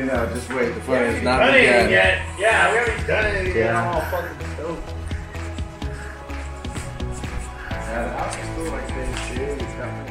No, just wait, the fire is not done yet. Yeah, we haven't done anything yet. I'm all fucking stoked. Yeah, the house is cool, like this shit. It's coming.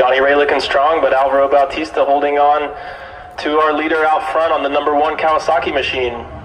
Johnny Ray looking strong, but Alvaro Bautista holding on to our leader out front on the #1 Kawasaki machine.